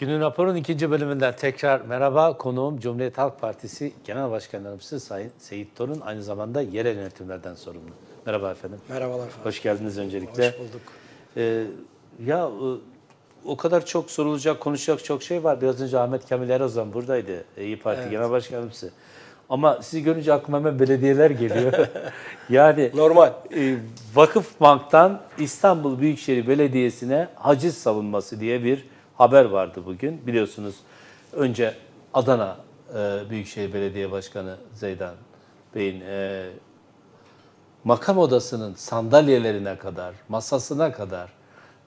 Günün raporun ikinci bölümünden tekrar merhaba. Konuğum Cumhuriyet Halk Partisi Genel Başkan Yardımcısı Sayın Seyit Torun. Aynı zamanda yerel yönetimlerden sorumlu. Merhaba efendim. Merhabalar efendim. Hoş geldiniz öncelikle. Hoş bulduk. O kadar çok sorulacak, konuşacak çok şey var. Biraz önce Ahmet Kemil Erozan buradaydı. İyi Parti Genel Başkan Yardımcısı. Ama sizi görünce aklıma hemen belediyeler geliyor. Yani normal. Vakıfbank'tan İstanbul Büyükşehir Belediyesi'ne haciz savunması diye bir haber vardı bugün. Biliyorsunuz önce Adana Büyükşehir Belediye Başkanı Zeydan Bey'in makam odasının sandalyelerine kadar, masasına kadar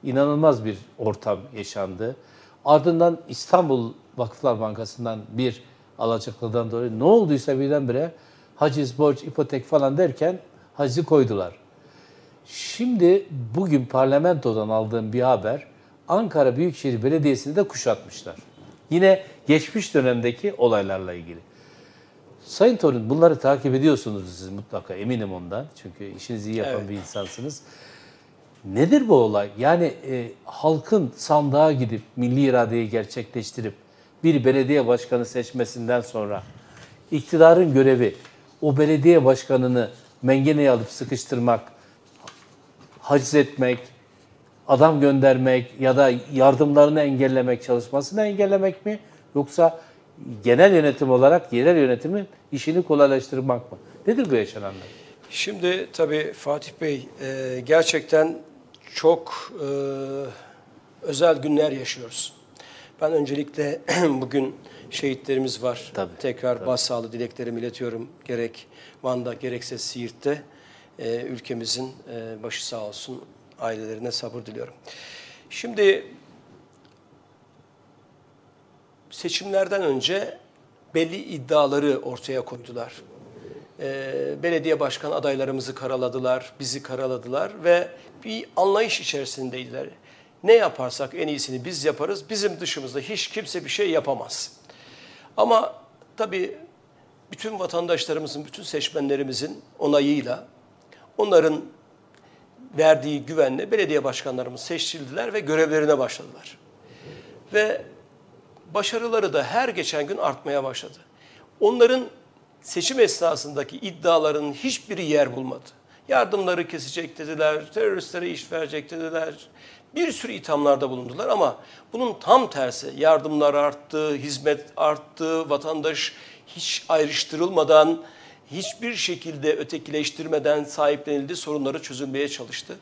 inanılmaz bir ortam yaşandı. Ardından İstanbul Vakıflar Bankası'ndan bir alacaklıdan dolayı ne olduysa birdenbire haciz, borç, ipotek falan derken hacizi koydular. Şimdi bugün parlamentodan aldığım bir haber, Ankara Büyükşehir Belediyesi'ni de kuşatmışlar. Yine geçmiş dönemdeki olaylarla ilgili. Sayın Torun, bunları takip ediyorsunuz siz mutlaka, eminim ondan. Çünkü işinizi iyi yapan bir insansınız. Nedir bu olay? Yani halkın sandığa gidip milli iradeyi gerçekleştirip bir belediye başkanı seçmesinden sonra iktidarın görevi o belediye başkanını mengeneye alıp sıkıştırmak, haciz etmek, adam göndermek ya da yardımlarını engellemek, çalışmasını engellemek mi? Yoksa genel yönetim olarak yerel yönetimin işini kolaylaştırmak mı? Nedir bu yaşananlar? Şimdi tabii Fatih Bey, gerçekten çok özel günler yaşıyoruz. Ben öncelikle bugün şehitlerimiz var. Tabii, tekrar başsağlığı dileklerimi iletiyorum. Gerek Van'da gerekse Siirt'te ülkemizin başı sağ olsun. Ailelerine sabır diliyorum. Şimdi seçimlerden önce belli iddiaları ortaya koydular. Belediye başkan adaylarımızı karaladılar, bizi karaladılar ve bir anlayış içerisindeydiler. Ne yaparsak en iyisini biz yaparız, bizim dışımızda hiç kimse bir şey yapamaz. Ama tabii bütün vatandaşlarımızın, bütün seçmenlerimizin onayıyla, onların verdiği güvenle belediye başkanlarımız seçildiler ve görevlerine başladılar. Ve başarıları da her geçen gün artmaya başladı. Onların seçim esnasındaki iddialarının hiçbiri yer bulmadı. Yardımları kesecek dediler, teröristlere iş verecek dediler. Bir sürü ithamlarda bulundular ama bunun tam tersi, yardımlar arttı, hizmet arttı, vatandaş hiç ayrıştırılmadan, hiçbir şekilde ötekileştirmeden sahiplenildi, sorunları çözülmeye çalıştı.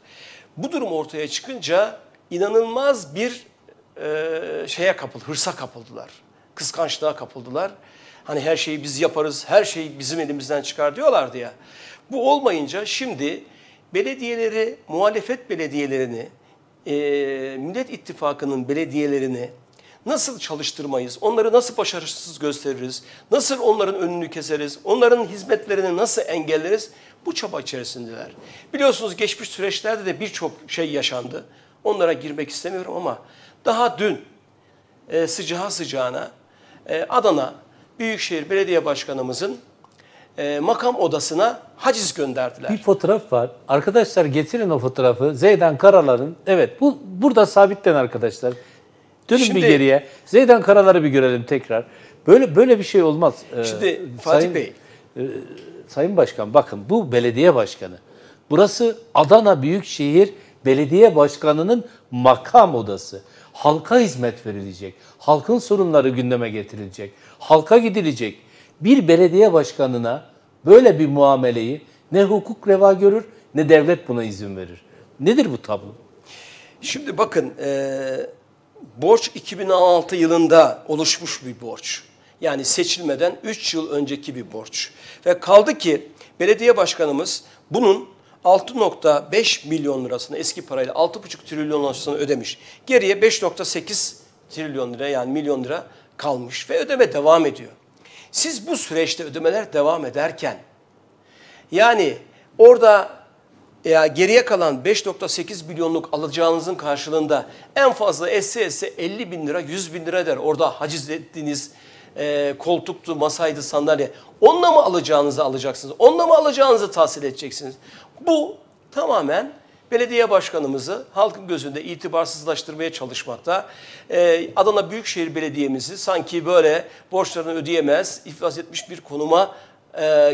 Bu durum ortaya çıkınca inanılmaz bir hırsa kapıldılar, kıskançlığa kapıldılar. Hani her şeyi biz yaparız, her şey bizim elimizden çıkar diyorlardı ya. Bu olmayınca şimdi belediyeleri, muhalefet belediyelerini, Millet İttifakı'nın belediyelerini nasıl çalıştırmayız, onları nasıl başarısız gösteririz, nasıl onların önünü keseriz, onların hizmetlerini nasıl engelleriz, bu çaba içerisindeler. Biliyorsunuz geçmiş süreçlerde de birçok şey yaşandı. Onlara girmek istemiyorum ama daha dün sıcağı sıcağına Adana Büyükşehir Belediye Başkanımızın makam odasına haciz gönderdiler. Bir fotoğraf var. Arkadaşlar getirin o fotoğrafı. Zeydan Karalar'ın, evet bu burada sabitlen arkadaşlar. Dönün şimdi, bir geriye. Zeydan Karalar'ı bir görelim tekrar. Böyle bir şey olmaz. Şimdi Fatih Bey. Sayın Başkan bakın, bu belediye başkanı. Burası Adana Büyükşehir Belediye Başkanı'nın makam odası. Halka hizmet verilecek. Halkın sorunları gündeme getirilecek. Halka gidilecek. Bir belediye başkanına böyle bir muameleyi ne hukuk reva görür ne devlet buna izin verir. Nedir bu tablo? Şimdi bakın... Borç 2006 yılında oluşmuş bir borç. Yani seçilmeden 3 yıl önceki bir borç. Ve kaldı ki belediye başkanımız bunun 6,5 milyon lirasını, eski parayla 6,5 trilyon lirasını ödemiş. Geriye 5,8 trilyon lira, yani milyon lira kalmış ve ödeme devam ediyor. Siz bu süreçte ödemeler devam ederken, yani orada geriye kalan 5,8 milyonluk alacağınızın karşılığında en fazla etse 50 bin lira, 100 bin lira eder. Orada haciz ettiğiniz koltuktu, masaydı, sandalye. Onunla mı alacağınızı alacaksınız? Onunla mı alacağınızı tahsil edeceksiniz? Bu tamamen belediye başkanımızı halkın gözünde itibarsızlaştırmaya çalışmakta. Adana Büyükşehir Belediye'mizi sanki böyle borçlarını ödeyemez, iflas etmiş bir konuma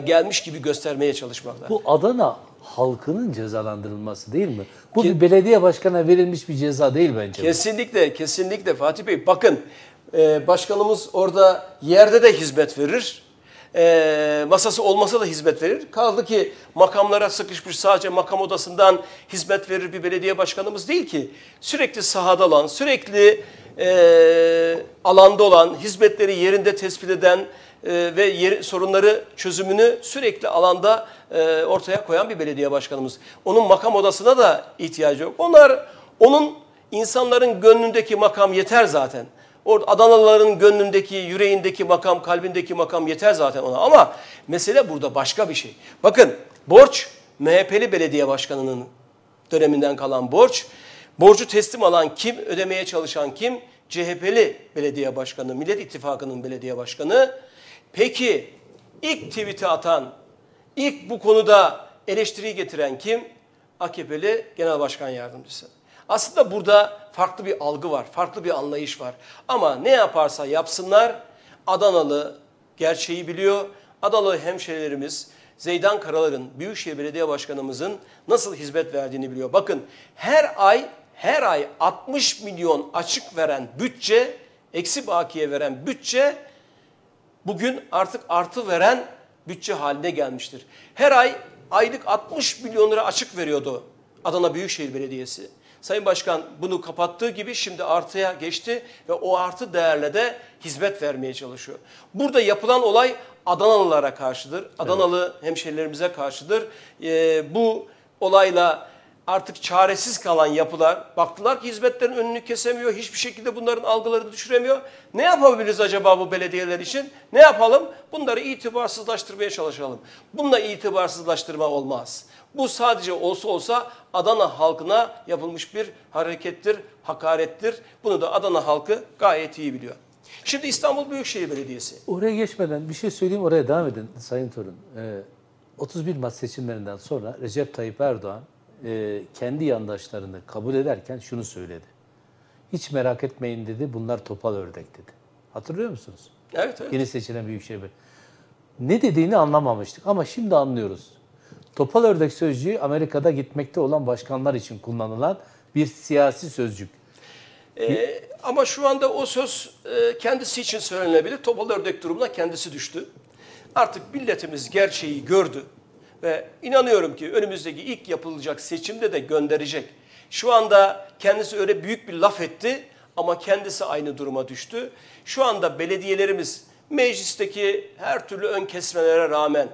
gelmiş gibi göstermeye çalışmakta. Bu Adana halkının cezalandırılması değil mi? Bu bir belediye başkanına verilmiş bir ceza değil bence. Kesinlikle, kesinlikle Fatih Bey. Bakın başkanımız orada yerde de hizmet verir. Masası olmasa da hizmet verir. Kaldı ki makamlara sıkışmış, sadece makam odasından hizmet verir bir belediye başkanımız değil ki. Sürekli sahada olan, sürekli alanda olan, hizmetleri yerinde tespit eden ve sorunları çözümünü sürekli alanda ortaya koyan bir belediye başkanımız. Onun makam odasına da ihtiyacı yok. Onun insanların gönlündeki makam yeter zaten. Adanalıların gönlündeki, yüreğindeki makam, kalbindeki makam yeter zaten ona. Ama mesele burada başka bir şey. Bakın borç, MHP'li belediye başkanının döneminden kalan borç. Borcu teslim alan kim, ödemeye çalışan kim? CHP'li belediye başkanı, Millet İttifakı'nın belediye başkanı. Peki ilk tweet'i atan, ilk bu konuda eleştiriyi getiren kim? AKP'li Genel Başkan Yardımcısı. Aslında burada farklı bir algı var, farklı bir anlayış var. Ama ne yaparsa yapsınlar, Adanalı gerçeği biliyor. Adanalı hemşehrilerimiz Zeydan Karalar'ın, Büyükşehir Belediye Başkanımızın nasıl hizmet verdiğini biliyor. Bakın her ay 60 milyon açık veren bütçe, eksi bakiye veren bütçe bugün artık artı veren bütçe haline gelmiştir. Her ay aylık 60 milyon lira açık veriyordu Adana Büyükşehir Belediyesi. Sayın Başkan bunu kapattığı gibi şimdi artıya geçti ve o artı değerle de hizmet vermeye çalışıyor. Burada yapılan olay Adanalılara karşıdır. Adanalı hemşehrilerimize karşıdır. Bu olayla artık çaresiz kalan yapılar baktılar ki hizmetlerin önünü kesemiyor. Hiçbir şekilde bunların algılarını düşüremiyor. Ne yapabiliriz acaba bu belediyeler için? Ne yapalım? Bunları itibarsızlaştırmaya çalışalım. Bununla itibarsızlaştırma olmaz. Bu sadece olsa olsa Adana halkına yapılmış bir harekettir, hakarettir. Bunu da Adana halkı gayet iyi biliyor. Şimdi İstanbul Büyükşehir Belediyesi. Oraya geçmeden bir şey söyleyeyim, oraya devam edin Sayın Torun. 31 Mart seçimlerinden sonra Recep Tayyip Erdoğan kendi yandaşlarını kabul ederken şunu söyledi. Hiç merak etmeyin dedi, bunlar topal ördek dedi. Hatırlıyor musunuz? Evet, evet. Yeni seçilen Büyükşehir Belediyesi. Ne dediğini anlamamıştık ama şimdi anlıyoruz. Topal ördek sözcüğü Amerika'da gitmekte olan başkanlar için kullanılan bir siyasi sözcük. Ama şu anda o söz kendisi için söylenebilir. Topal ördek durumuna kendisi düştü. Artık milletimiz gerçeği gördü. Ve inanıyorum ki önümüzdeki ilk yapılacak seçimde de gönderecek. Şu anda kendisi öyle büyük bir laf etti ama kendisi aynı duruma düştü. Şu anda belediyelerimiz meclisteki her türlü ön kesmelere rağmen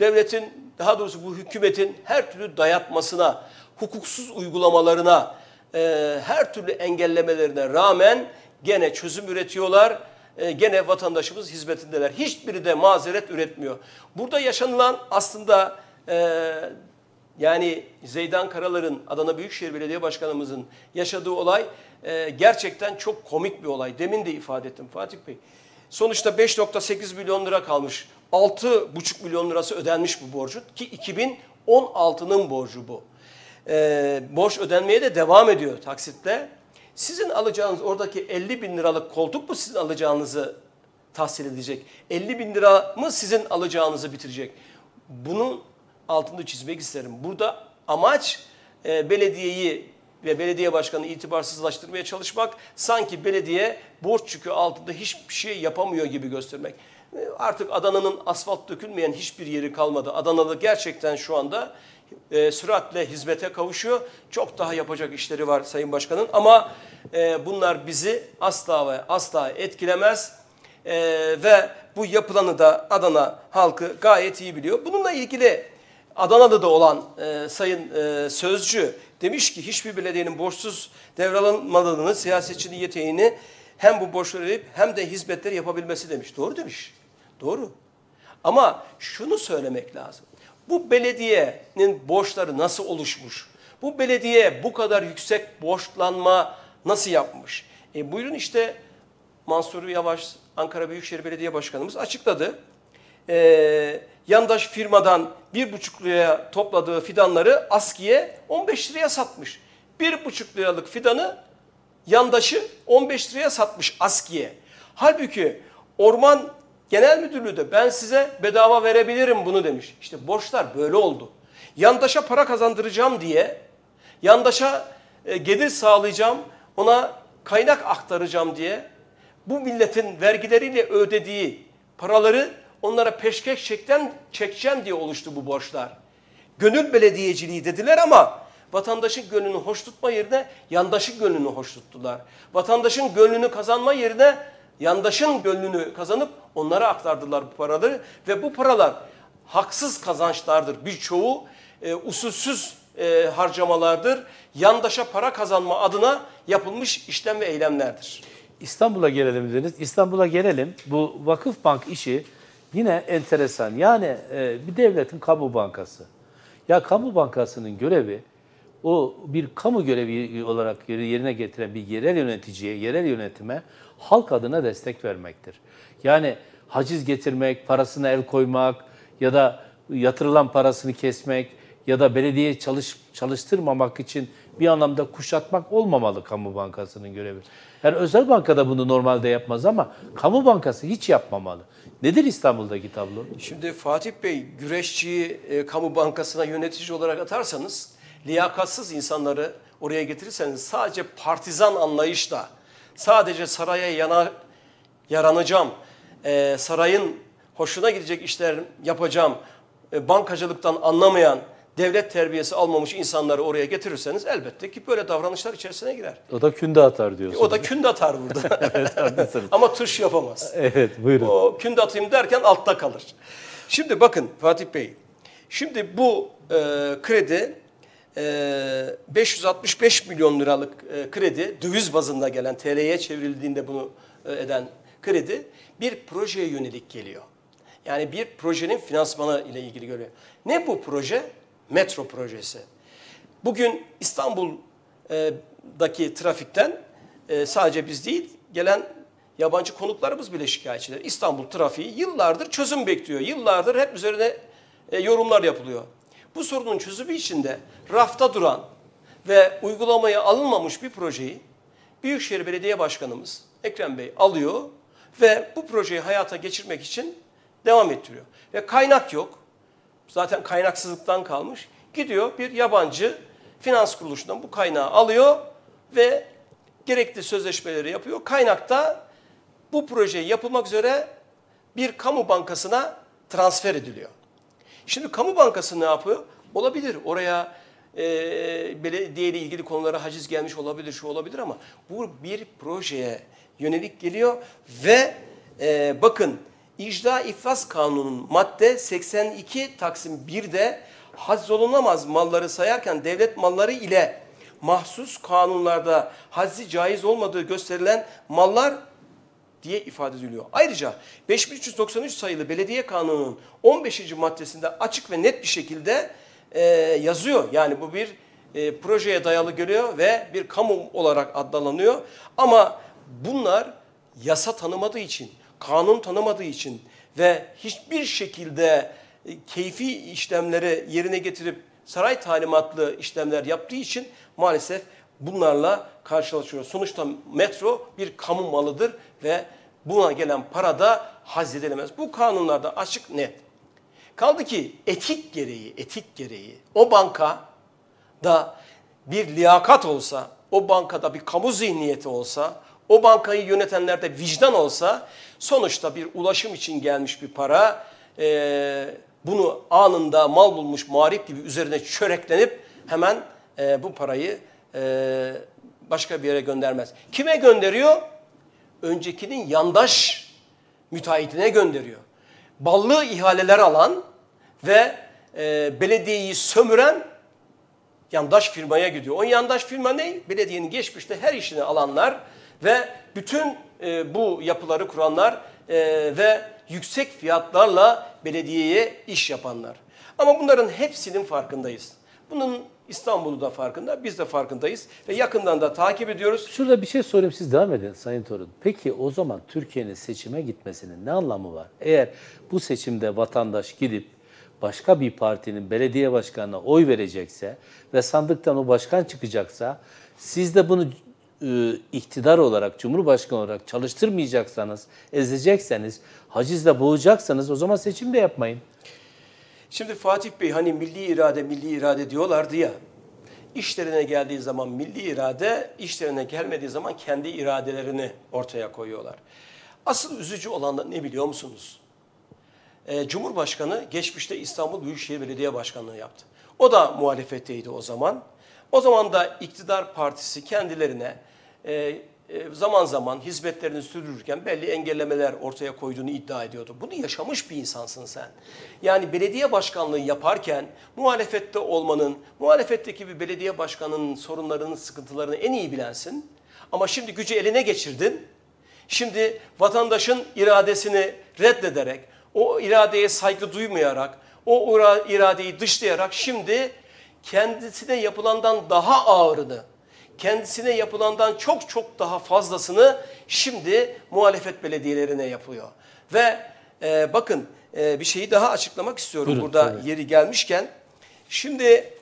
devletin, daha doğrusu bu hükümetin her türlü dayatmasına, hukuksuz uygulamalarına, her türlü engellemelerine rağmen gene çözüm üretiyorlar. Gene vatandaşımız hizmetindeler. Hiçbiri de mazeret üretmiyor. Burada yaşanılan aslında yani Zeydan Karalar'ın, Adana Büyükşehir Belediye Başkanımızın yaşadığı olay gerçekten çok komik bir olay. Demin de ifade ettim Fatih Bey. Sonuçta 5,8 milyon lira kalmış. 6,5 milyon lirası ödenmiş bu borcu ki 2016'nın borcu bu. Borç ödenmeye de devam ediyor taksitle. Sizin alacağınız oradaki 50 bin liralık koltuk mu sizin alacağınızı tahsil edecek? 50 bin lira mı sizin alacağınızı bitirecek? Bunun altını çizmek isterim. Burada amaç belediyeyi ve belediye başkanı itibarsızlaştırmaya çalışmak. Sanki belediye borç yükü altında hiçbir şey yapamıyor gibi göstermek. Artık Adana'nın asfalt dökülmeyen hiçbir yeri kalmadı. Adanalı gerçekten şu anda süratle hizmete kavuşuyor. Çok daha yapacak işleri var Sayın Başkan'ın ama bunlar bizi asla ve asla etkilemez. Ve bu yapılanı da Adana halkı gayet iyi biliyor. Bununla ilgili Adanalı da olan Sayın Sözcü demiş ki hiçbir belediyenin borçsuz devralınmadığını, siyasetçinin yeteğini hem bu borçları verip hem de hizmetleri yapabilmesi demiş. Doğru demiş. Doğru. Ama şunu söylemek lazım. Bu belediyenin borçları nasıl oluşmuş? Bu belediye bu kadar yüksek borçlanma nasıl yapmış? Buyurun işte Mansur Yavaş, Ankara Büyükşehir Belediye Başkanımız açıkladı. yandaş firmadan 1,5 liraya topladığı fidanları askiye 15 liraya satmış. 1,5 liralık fidanı yandaşı 15 liraya satmış askiye. Halbuki Orman Genel Müdürlüğü de ben size bedava verebilirim bunu demiş. İşte borçlar böyle oldu. Yandaşa para kazandıracağım diye, yandaşa gelir sağlayacağım, ona kaynak aktaracağım diye bu milletin vergileriyle ödediği paraları onlara peşkeş çekeceğim diye oluştu bu borçlar. Gönül belediyeciliği dediler ama vatandaşın gönlünü hoş tutma yerine yandaşın gönlünü hoş tuttular. Vatandaşın gönlünü kazanma yerine yandaşın gönlünü kazanıp onlara aktardılar bu paraları ve bu paralar haksız kazançlardır. Birçoğu usulsüz harcamalardır. Yandaşa para kazanma adına yapılmış işlem ve eylemlerdir. İstanbul'a gelelim dediniz. İstanbul'a gelelim. Bu Vakıfbank işi yine enteresan. Yani bir devletin kamu bankası. Ya kamu bankasının görevi o bir kamu görevi olarak yerine getiren bir yerel yöneticiye, yerel yönetime halk adına destek vermektir. Yani haciz getirmek, parasına el koymak ya da yatırılan parasını kesmek ya da belediye çalıştırmamak için bir anlamda kuşatmak olmamalı kamu bankasının görevi. Yani özel bankada bunu normalde yapmaz ama kamu bankası hiç yapmamalı. Nedir İstanbul'daki tablo? Şimdi Fatih Bey, güreşçiyi kamu bankasına yönetici olarak atarsanız, liyakatsız insanları oraya getirirseniz sadece partizan anlayışla, sadece saraya yaranacağım, sarayın hoşuna gidecek işler yapacağım, bankacılıktan anlamayan, devlet terbiyesi almamış insanları oraya getirirseniz elbette ki böyle davranışlar içerisine girer. O da künde atar diyorsunuz. O da künde atar burada. Evet, ama tuş yapamaz. Evet, buyurun. O künde atayım derken altta kalır. Şimdi bakın Fatih Bey, şimdi bu kredi 565 milyon liralık kredi, döviz bazında gelen, TL'ye çevrildiğinde bunu eden kredi bir projeye yönelik geliyor. Yani bir projenin finansmanı ile ilgili görüyor. Ne bu proje? Metro projesi. Bugün İstanbul'daki trafikten sadece biz değil, gelen yabancı konuklarımız bile şikayetçiler. İstanbul trafiği yıllardır çözüm bekliyor. Yıllardır hep üzerine yorumlar yapılıyor. Bu sorunun çözümü için de rafta duran ve uygulamaya alınmamış bir projeyi Büyükşehir Belediye Başkanımız Ekrem Bey alıyor ve bu projeyi hayata geçirmek için devam ettiriyor. Ve kaynak yok. Zaten kaynaksızlıktan kalmış. Gidiyor bir yabancı finans kuruluşundan bu kaynağı alıyor ve gerekli sözleşmeleri yapıyor. Kaynakta bu proje yapılmak üzere bir kamu bankasına transfer ediliyor. Şimdi kamu bankası ne yapıyor? Olabilir oraya belediyeyle ilgili konulara haciz gelmiş olabilir, şu olabilir ama bu bir projeye yönelik geliyor ve bakın İcra İflas Kanunu'nun madde 82 Taksim 1'de haciz olunamaz malları sayarken devlet malları ile mahsus kanunlarda hacizi caiz olmadığı gösterilen mallar diye ifade ediliyor. Ayrıca 5393 sayılı Belediye Kanunu'nun 15. maddesinde açık ve net bir şekilde yazıyor. Yani bu bir projeye dayalı görüyor ve bir kamu olarak adlanıyor. Ama bunlar yasa tanımadığı için, kanun tanımadığı için ve hiçbir şekilde keyfi işlemleri yerine getirip saray talimatlı işlemler yaptığı için maalesef bunlarla karşılaşıyoruz. Sonuçta metro bir kamu malıdır ve buna gelen para da haczedilemez. Bu kanunlarda açık net. Kaldı ki etik gereği o bankada bir liyakat olsa, o bankada bir kamu zihniyeti olsa, o bankayı yönetenlerde vicdan olsa sonuçta bir ulaşım için gelmiş bir para bunu anında mal bulmuş muharip gibi üzerine çöreklenip hemen bu parayı başka bir yere göndermez. Kime gönderiyor? Öncekinin yandaş müteahhitine gönderiyor. Ballı ihaleler alan ve belediyeyi sömüren yandaş firmaya gidiyor. O yandaş firma ne? Belediyenin geçmişte her işini alanlar ve bütün bu yapıları kuranlar ve yüksek fiyatlarla belediyeye iş yapanlar. Ama bunların hepsinin farkındayız. Bunun İstanbul'u da farkında, biz de farkındayız ve yakından da takip ediyoruz. Şurada bir şey sorayım, siz devam edin Sayın Torun. Peki o zaman Türkiye'nin seçime gitmesinin ne anlamı var? Eğer bu seçimde vatandaş gidip başka bir partinin belediye başkanına oy verecekse ve sandıktan o başkan çıkacaksa, siz de bunu iktidar olarak, cumhurbaşkanı olarak çalıştırmayacaksanız, ezecekseniz, hacizle boğacaksanız o zaman seçim de yapmayın. Şimdi Fatih Bey, hani milli irade, milli irade diyorlardı ya, işlerine geldiği zaman milli irade, işlerine gelmediği zaman kendi iradelerini ortaya koyuyorlar. Asıl üzücü olan da ne biliyor musunuz? Cumhurbaşkanı geçmişte İstanbul Büyükşehir Belediye Başkanlığı yaptı. O da muhalefetteydi o zaman. O zaman da iktidar partisi kendilerine zaman zaman hizmetlerini sürdürürken belli engellemeler ortaya koyduğunu iddia ediyordu. Bunu yaşamış bir insansın sen. Yani belediye başkanlığı yaparken muhalefette olmanın, muhalefetteki bir belediye başkanının sorunlarını, sıkıntılarını en iyi bilensin. Ama şimdi gücü eline geçirdin. Şimdi vatandaşın iradesini reddederek, o iradeye saygı duymayarak, o iradeyi dışlayarak şimdi kendisine yapılandan daha ağırını, kendisine yapılandan çok çok daha fazlasını şimdi muhalefet belediyelerine yapıyor. Ve bakın bir şeyi daha açıklamak istiyorum. Buyurun, burada tabii yeri gelmişken. Şimdi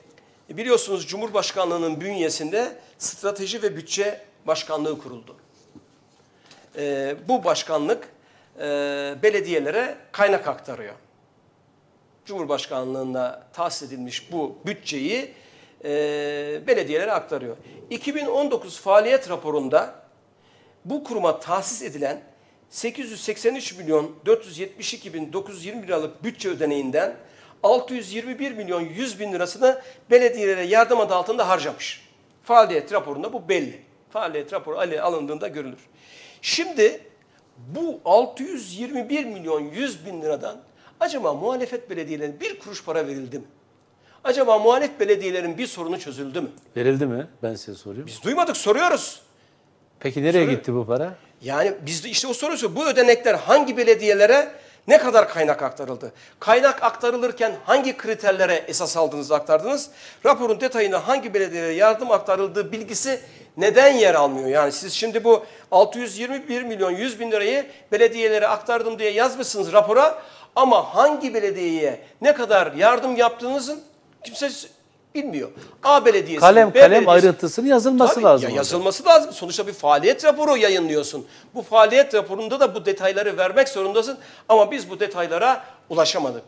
biliyorsunuz Cumhurbaşkanlığı'nın bünyesinde Strateji ve Bütçe Başkanlığı kuruldu. Bu başkanlık belediyelere kaynak aktarıyor. Cumhurbaşkanlığında tahsis edilmiş bu bütçeyi belediyelere aktarıyor. 2019 faaliyet raporunda bu kuruma tahsis edilen 883.472.920 liralık bütçe ödeneğinden 621.100.000 lirasını belediyelere yardım adı altında harcamış. Faaliyet raporunda bu belli. Faaliyet raporu alındığında görülür. Şimdi bu 621.100.000 liradan acaba muhalefet belediyelerine bir kuruş para verildi mi? Acaba muhalefet belediyelerin bir sorunu çözüldü mü? Verildi mi? Ben size soruyorum. Biz duymadık, soruyoruz. Peki nereye gitti bu para? Yani biz de işte o soruyoruz. Bu ödenekler hangi belediyelere ne kadar kaynak aktarıldı? Kaynak aktarılırken hangi kriterlere esas aldınız, aktardınız? Raporun detayına hangi belediyelere yardım aktarıldığı bilgisi neden yer almıyor? Yani siz şimdi bu 621.100.000 lirayı belediyelere aktardım diye yazmışsınız rapora ama hangi belediyeye ne kadar yardım yaptığınızın kimse bilmiyor. A belediyesi, kalem, B kalem belediyesi, ayrıntısının yazılması tabii, lazım. Yazılması lazım. Sonuçta bir faaliyet raporu yayınlıyorsun. Bu faaliyet raporunda da bu detayları vermek zorundasın. Ama biz bu detaylara ulaşamadık.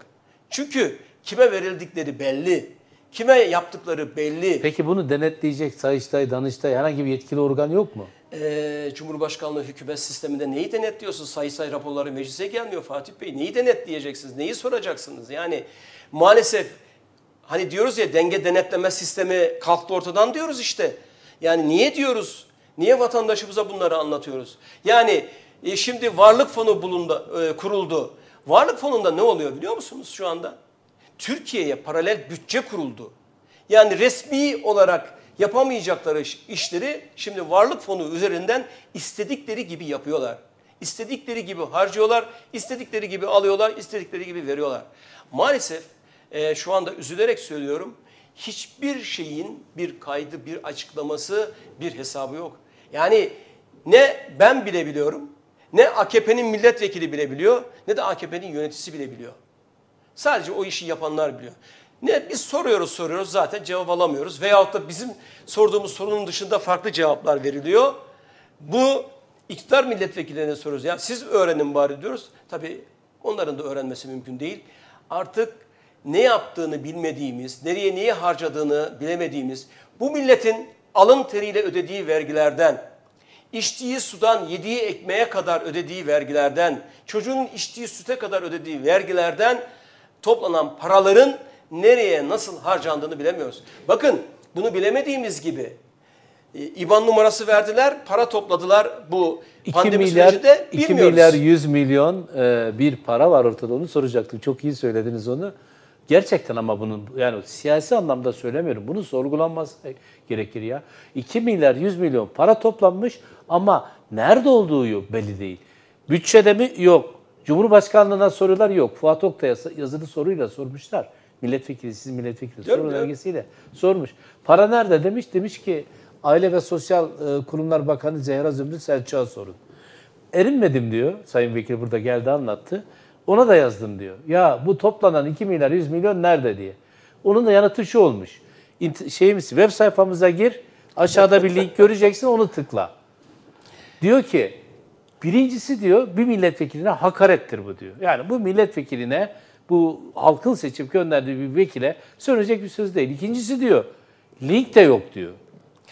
Çünkü kime verildikleri belli. Kime yaptıkları belli. Peki bunu denetleyecek Sayıştay, Danıştay herhangi bir yetkili organ yok mu? Cumhurbaşkanlığı hükümet sisteminde neyi denetliyorsunuz? Sayıştay raporları meclise gelmiyor Fatih Bey. Neyi denetleyeceksiniz? Neyi soracaksınız? Yani maalesef hani diyoruz ya, denge denetleme sistemi kalktı ortadan diyoruz işte. Yani niye diyoruz? Niye vatandaşımıza bunları anlatıyoruz? Yani şimdi varlık fonu kuruldu. Varlık fonunda ne oluyor biliyor musunuz şu anda? Türkiye'ye paralel bütçe kuruldu. Yani resmi olarak yapamayacakları işleri şimdi varlık fonu üzerinden istedikleri gibi yapıyorlar. İstedikleri gibi harcıyorlar, istedikleri gibi alıyorlar, istedikleri gibi veriyorlar. Maalesef şu anda üzülerek söylüyorum, hiçbir şeyin bir kaydı, bir açıklaması, bir hesabı yok. Yani ne ben bile biliyorum, ne AKP'nin milletvekili bile biliyor, ne de AKP'nin yöneticisi bile biliyor. Sadece o işi yapanlar biliyor. Ne biz soruyoruz zaten cevap alamıyoruz. Veyahut da bizim sorduğumuz sorunun dışında farklı cevaplar veriliyor. Bu iktidar milletvekillerine soruyoruz. Ya siz öğrenin bari diyoruz. Tabii onların da öğrenmesi mümkün değil. Artık ne yaptığını bilmediğimiz, nereye neyi harcadığını bilemediğimiz, bu milletin alın teriyle ödediği vergilerden, içtiği sudan yediği ekmeğe kadar ödediği vergilerden, çocuğun içtiği süte kadar ödediği vergilerden toplanan paraların nereye nasıl harcandığını bilemiyoruz. Bakın bunu bilemediğimiz gibi İBAN numarası verdiler, para topladılar bu pandemi sürecinde, bilmiyoruz. 2 milyar 100 milyon bir para var ortada, onu soracaktım. Çok iyi söylediniz onu. Gerçekten ama bunun, yani siyasi anlamda söylemiyorum, bunun sorgulanması gerekir ya. 2 milyar 100 milyon para toplanmış ama nerede olduğu yok, belli değil. Bütçede mi? Yok. Cumhurbaşkanlığına sorular yok. Fuat Oktay'a yazılı soruyla sormuşlar. Milletvekili, siz milletvekili. Soru belgesiyle sormuş. Para nerede demiş. Demiş ki Aile ve Sosyal Kurumlar Bakanı Zehra Zümrüt Selçuk'a sorun. Erinmedim diyor. Sayın Vekil burada geldi anlattı. Ona da yazdım diyor. Ya bu toplanan 2 milyar 100 milyon nerede diye. Onun da yanıtı şu olmuş. Web sayfamıza gir. Aşağıda bir link göreceksin, onu tıkla. Diyor ki birincisi diyor bir milletvekiline hakarettir bu diyor. Yani bu milletvekiline, bu halkın seçip gönderdiği bir vekile söyleyecek bir söz değil. İkincisi diyor link de yok diyor.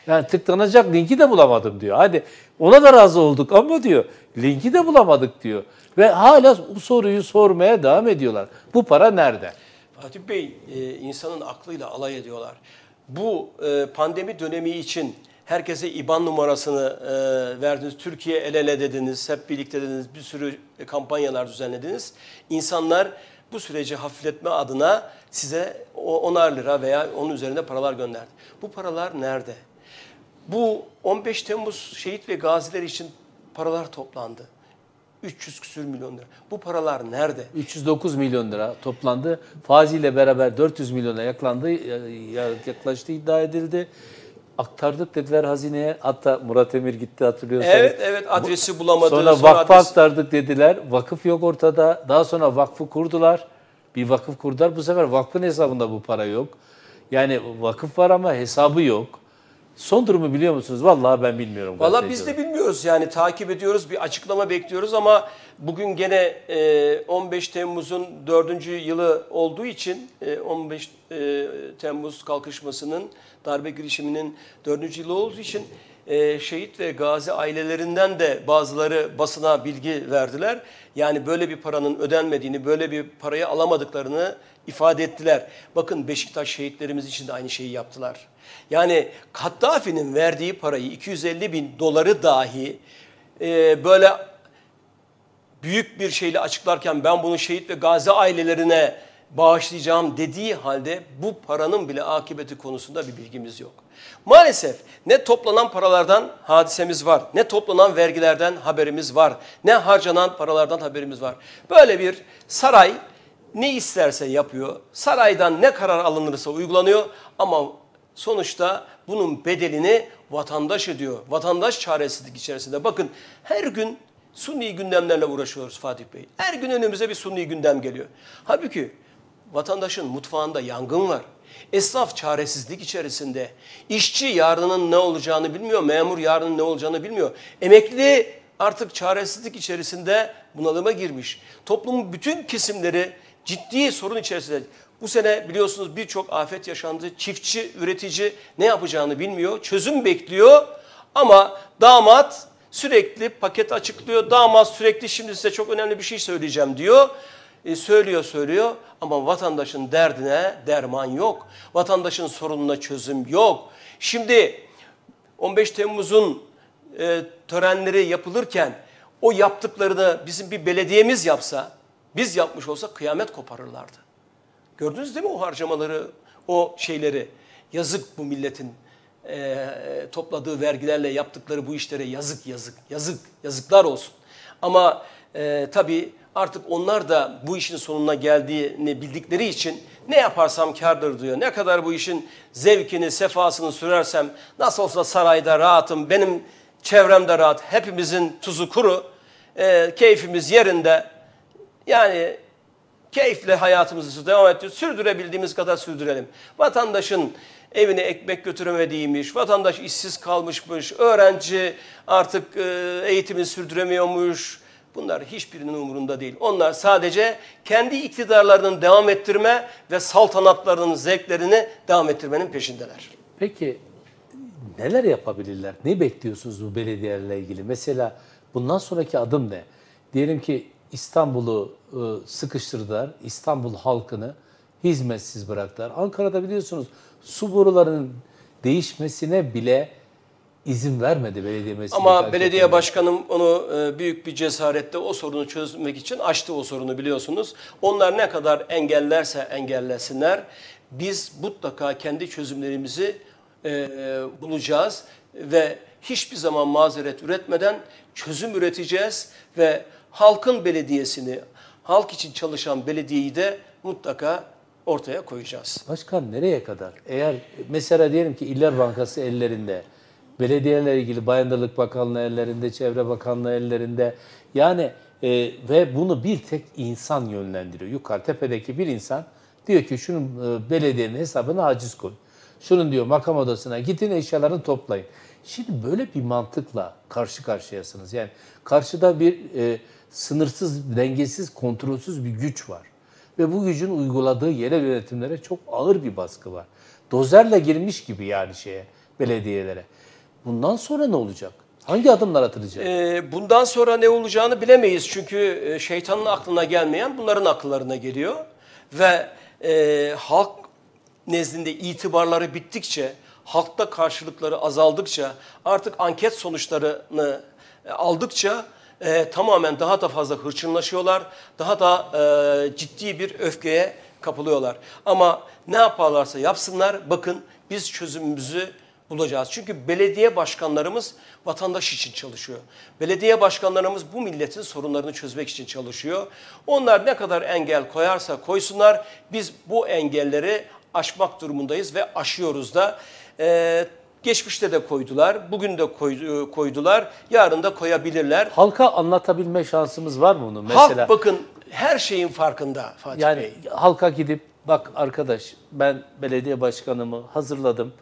Yani tıklanacak linki de bulamadım diyor. Hadi ona da razı olduk ama diyor linki de bulamadık diyor. Ve hala bu soruyu sormaya devam ediyorlar. Bu para nerede? Fatih Bey, insanın aklıyla alay ediyorlar. Bu pandemi dönemi için herkese IBAN numarasını verdiniz. Türkiye el ele dediniz. Hep birlikte dediniz. Bir sürü kampanyalar düzenlediniz. İnsanlar bu süreci hafifletme adına size 10'ar lira veya onun üzerinde paralar gönderdi. Bu paralar nerede? Bu 15 Temmuz şehit ve gaziler için paralar toplandı. 300 küsür milyon lira. Bu paralar nerede? 309 milyon lira toplandı. Faiziyle beraber 400 milyona yaklaştı iddia edildi. Aktardık dediler hazineye. Hatta Murat Emir gitti hatırlıyorsunuz. Evet evet, adresi bulamadı. Sonra vakfı aktardık dediler. Vakıf yok ortada. Daha sonra vakfı kurdular. Bir vakıf kurdular. Bu sefer vakfın hesabında bu para yok. Yani vakıf var ama hesabı yok. Son durumu biliyor musunuz? Vallahi ben bilmiyorum. Vallahi biz de bilmiyoruz yani, takip ediyoruz, bir açıklama bekliyoruz ama bugün gene 15 Temmuz'un 4. yılı olduğu için 15 Temmuz kalkışmasının, darbe girişiminin 4. yılı olduğu için şehit ve gazi ailelerinden de bazıları basına bilgi verdiler. Yani böyle bir paranın ödenmediğini, böyle bir parayı alamadıklarını ifade ettiler. Bakın Beşiktaş şehitlerimiz için de aynı şeyi yaptılar. Yani Kaddafi'nin verdiği parayı, 250 bin doları dahi böyle büyük bir şeyle açıklarken ben bunu şehit ve gazi ailelerine bağışlayacağım dediği halde bu paranın bile akıbeti konusunda bir bilgimiz yok. Maalesef ne toplanan paralardan hadisemiz var, ne toplanan vergilerden haberimiz var, ne harcanan paralardan haberimiz var. Böyle bir saray ne isterse yapıyor, saraydan ne karar alınırsa uygulanıyor ama sonuçta bunun bedelini vatandaş ödüyor. Vatandaş çaresizlik içerisinde. Bakın her gün sunni gündemlerle uğraşıyoruz Fatih Bey. Her gün önümüze bir sunni gündem geliyor. Halbuki vatandaşın mutfağında yangın var. Esnaf çaresizlik içerisinde. İşçi yarının ne olacağını bilmiyor. Memur yarının ne olacağını bilmiyor. Emekli artık çaresizlik içerisinde bunalıma girmiş. Toplumun bütün kesimleri ciddi sorun içerisinde. Bu sene biliyorsunuz birçok afet yaşandı. Çiftçi, üretici ne yapacağını bilmiyor. Çözüm bekliyor ama damat sürekli paket açıklıyor. Damat sürekli şimdi size çok önemli bir şey söyleyeceğim diyor. Söylüyor ama vatandaşın derdine derman yok. Vatandaşın sorununa çözüm yok. Şimdi 15 Temmuz'un törenleri yapılırken o yaptıklarını bizim bir belediyemiz yapsa, biz yapmış olsa kıyamet koparırlardı. Gördünüz değil mi o harcamaları, o şeyleri? Yazık bu milletin topladığı vergilerle yaptıkları bu işlere, yazıklar olsun. Ama tabii artık onlar da bu işin sonuna geldiğini bildikleri için ne yaparsam kârdır diyor. Ne kadar bu işin zevkini, sefasını sürersem nasıl olsa sarayda rahatım, benim çevremde rahat, hepimizin tuzu kuru, keyfimiz yerinde yani... Keyifle hayatımızı devam ettiriyoruz. Sürdürebildiğimiz kadar sürdürelim. Vatandaşın evine ekmek götüremediğiymiş, vatandaş işsiz kalmışmış, öğrenci artık eğitimini sürdüremiyormuş. Bunlar hiçbirinin umurunda değil. Onlar sadece kendi iktidarlarının devam ettirme ve saltanatlarının zevklerini devam ettirmenin peşindeler. Peki neler yapabilirler? Ne bekliyorsunuz bu belediyelerle ilgili? Mesela bundan sonraki adım ne? Diyelim ki İstanbul'u sıkıştırdılar. İstanbul halkını hizmetsiz bıraktılar. Ankara'da biliyorsunuz su borularının değişmesine bile izin vermedi belediye meclisi. Ama belediye başkanım onu büyük bir cesaretle o sorunu çözmek için açtı o sorunu biliyorsunuz. Onlar ne kadar engellerse engellesinler biz mutlaka kendi çözümlerimizi bulacağız ve hiçbir zaman mazeret üretmeden çözüm üreteceğiz ve halkın belediyesini, halk için çalışan belediyeyi de mutlaka ortaya koyacağız. Başkan nereye kadar? Eğer mesela diyelim ki İller Bankası ellerinde, belediyelerle ilgili Bayındırlık Bakanlığı ellerinde, Çevre Bakanlığı ellerinde, yani ve bunu bir tek insan yönlendiriyor. Yukarı tepedeki bir insan diyor ki şunun belediyenin hesabına haciz koy. Şunun diyor makam odasına gidin, eşyalarını toplayın. Şimdi böyle bir mantıkla karşı karşıyasınız. Yani karşıda bir sınırsız, dengesiz, kontrolsüz bir güç var. Ve bu gücün uyguladığı yerel yönetimlere çok ağır bir baskı var. Dozerle girmiş gibi yani şeye, belediyelere. Bundan sonra ne olacak? Hangi adımlar atılacak? Bundan sonra ne olacağını bilemeyiz. Çünkü şeytanın aklına gelmeyen bunların akıllarına geliyor. Ve halk nezdinde itibarları bittikçe, halkta karşılıkları azaldıkça, artık anket sonuçlarını aldıkça tamamen daha da fazla hırçınlaşıyorlar, daha da ciddi bir öfkeye kapılıyorlar. Ama ne yaparlarsa yapsınlar, bakın biz çözümümüzü bulacağız. Çünkü belediye başkanlarımız vatandaş için çalışıyor. Belediye başkanlarımız bu milletin sorunlarını çözmek için çalışıyor. Onlar ne kadar engel koyarsa koysunlar, biz bu engelleri aşmak durumundayız ve aşıyoruz da. Geçmişte de koydular, bugün de koydular, yarın da koyabilirler. Halka anlatabilme şansımız var mı onu? Mesela, halk bakın her şeyin farkında Fatih yani Bey. Halka gidip bak arkadaş ben belediye başkanımı hazırladım.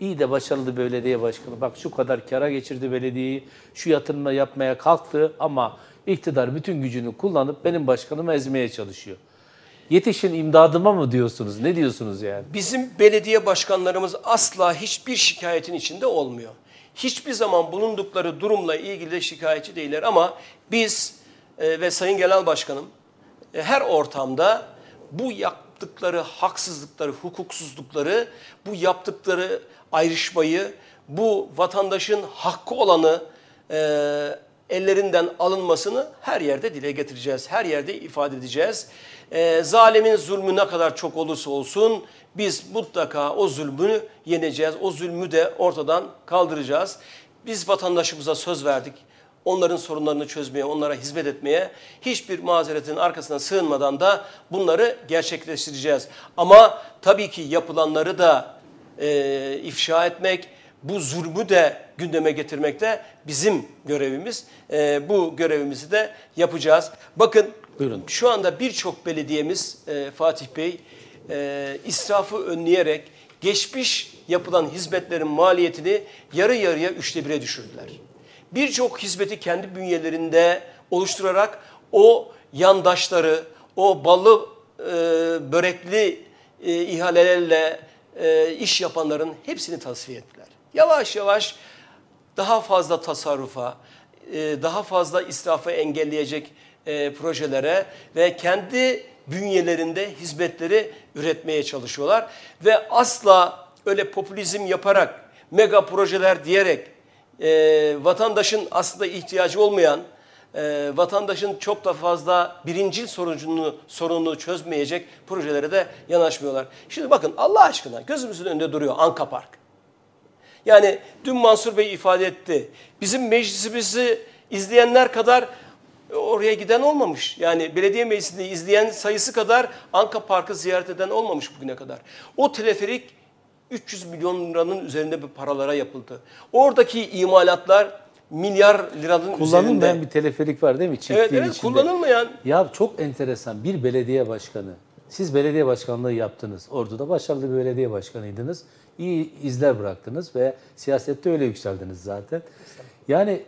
İyi de başarılı belediye başkanı. Bak şu kadar kâra geçirdi belediyeyi, şu yatırımla yapmaya kalktı ama iktidar bütün gücünü kullanıp benim başkanımı ezmeye çalışıyor. Yetişin imdadıma mı diyorsunuz? Ne diyorsunuz yani? Bizim belediye başkanlarımız asla hiçbir şikayetin içinde olmuyor. Hiçbir zaman bulundukları durumla ilgili şikayetçi değiller ama biz ve Sayın Genel Başkanım her ortamda bu yaptıkları haksızlıkları, hukuksuzlukları, bu yaptıkları ayrışmayı, bu vatandaşın hakkı olanı ellerinden alınmasını her yerde dile getireceğiz, her yerde ifade edeceğiz. Zalimin zulmü ne kadar çok olursa olsun biz mutlaka o zulmünü yeneceğiz. O zulmü de ortadan kaldıracağız. Biz vatandaşımıza söz verdik. Onların sorunlarını çözmeye, onlara hizmet etmeye, hiçbir mazeretin arkasına sığınmadan da bunları gerçekleştireceğiz. Ama tabii ki yapılanları da ifşa etmek, bu zulmü de gündeme getirmek de bizim görevimiz. Bu görevimizi de yapacağız. Bakın. Buyurun. Şu anda birçok belediyemiz Fatih Bey israfı önleyerek geçmiş yapılan hizmetlerin maliyetini yarı yarıya 3'te 1'e düşürdüler. Birçok hizmeti kendi bünyelerinde oluşturarak o yandaşları, o ballı börekli ihalelerle iş yapanların hepsini tasfiye ettiler. Yavaş yavaş daha fazla tasarrufa, daha fazla israfı engelleyecek projelere ve kendi bünyelerinde hizmetleri üretmeye çalışıyorlar. Ve asla öyle popülizm yaparak, mega projeler diyerek vatandaşın aslında ihtiyacı olmayan, vatandaşın çok da fazla birincil sorununu çözmeyecek projelere de yanaşmıyorlar. Şimdi bakın Allah aşkına gözümüzün önünde duruyor Anka Park. Yani dün Mansur Bey ifade etti. Bizim meclisimizi izleyenler kadar oraya giden olmamış. Yani belediye meclisini izleyen sayısı kadar Anka Park'ı ziyaret eden olmamış bugüne kadar. O teleferik 300 milyon liranın üzerinde bir paralara yapıldı. Oradaki imalatlar milyar liranın üzerinde. Kullanılmayan bir teleferik var değil mi? Çiftliğin evet, içinde. Kullanılmayan. Ya çok enteresan bir belediye başkanı. Siz belediye başkanlığı yaptınız. Ordu'da başarılı bir belediye başkanıydınız. İyi izler bıraktınız ve siyasette öyle yükseldiniz zaten. Yani